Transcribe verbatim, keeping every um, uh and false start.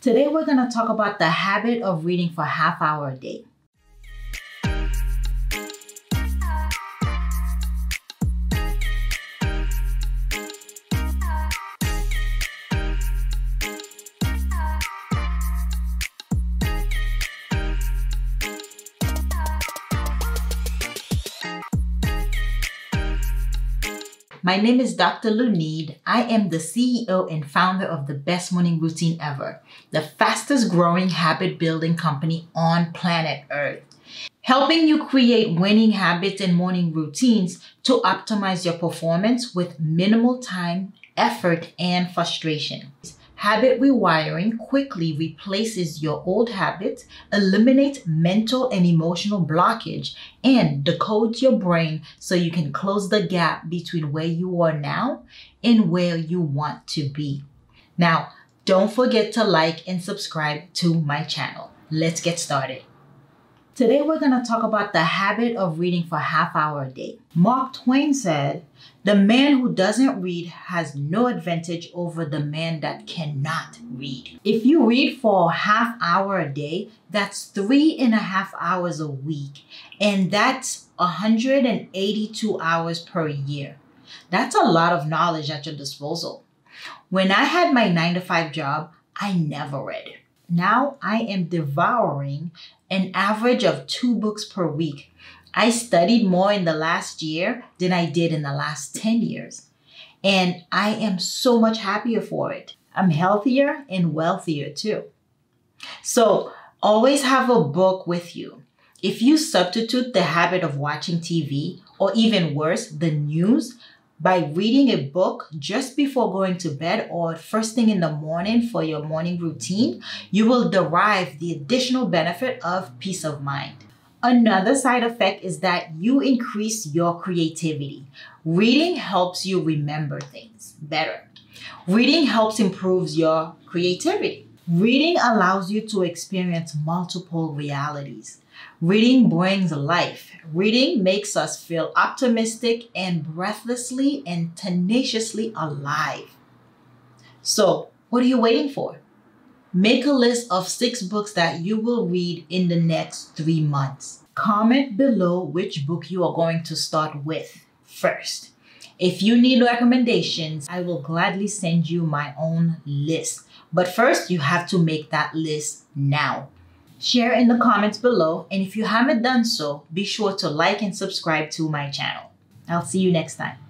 Today we're going to talk about the habit of reading for half hour a day. My name is Doctor Lunide. I am the C E O and founder of The Best Morning Routine Ever, the fastest growing habit building company on planet Earth, helping you create winning habits and morning routines to optimize your performance with minimal time, effort, and frustration. Habit rewiring quickly replaces your old habits, eliminates mental and emotional blockage, and decodes your brain so you can close the gap between where you are now and where you want to be. Now, don't forget to like and subscribe to my channel. Let's get started. Today we're going to talk about the habit of reading for half hour a day. Mark Twain said, "The man who doesn't read has no advantage over the man that cannot read." If you read for half hour a day, that's three and a half hours a week, and that's one hundred eighty-two hours per year. That's a lot of knowledge at your disposal. When I had my nine to five job, I never read. Now I am devouring an average of two books per week. I studied more in the last year than I did in the last ten years. And I am so much happier for it. I'm healthier and wealthier too. So always have a book with you. If you substitute the habit of watching T V, or even worse, the news, by reading a book just before going to bed or first thing in the morning for your morning routine, you will derive the additional benefit of peace of mind. Another side effect is that you increase your creativity. Reading helps you remember things better. Reading helps improve your creativity. Reading allows you to experience multiple realities. Reading brings life. Reading makes us feel optimistic and breathlessly and tenaciously alive. So, what are you waiting for? Make a list of six books that you will read in the next three months. Comment below which book you are going to start with first. If you need recommendations, I will gladly send you my own list. But first, you have to make that list now. Share in the comments below, and if you haven't done so, be sure to like and subscribe to my channel. I'll see you next time.